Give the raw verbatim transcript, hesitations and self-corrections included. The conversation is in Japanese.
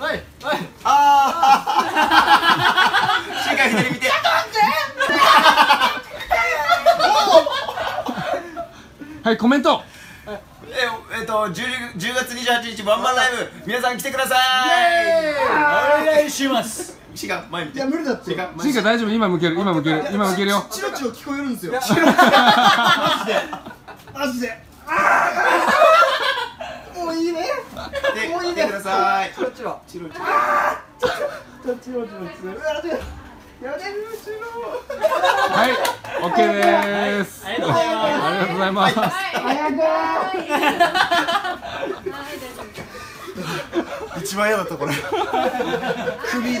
おいおいあー瞬間左見てちょっと待ってはいコメントえっとじゅうがつにじゅうはちにちワンマンライブ皆さん来てくださいお願いしますシガ前見ていや無理だってシガ大丈夫今向ける今向ける今向けるよチロチロ聞こえるんですよマジでマジでああもういいねもういいねくださいチロチロチロチロああチロチロチロやめるチロはいオッケーです。ありがとうございます。早く一番嫌だったこれ。首痛い。